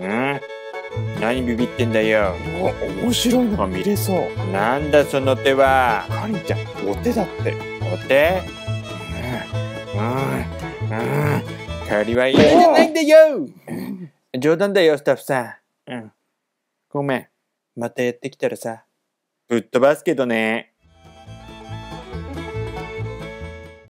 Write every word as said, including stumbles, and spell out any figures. うん何ビビってんだよ。お、面白いのが見れそう。なんだその手は。かりんちゃん、お手だって。お手うん、うん、うん。かりはいいじゃないんだよ。冗談だよ、スタッフさん。うん。ごめん。またやってきたらさ。ぶっ飛ばすけどね。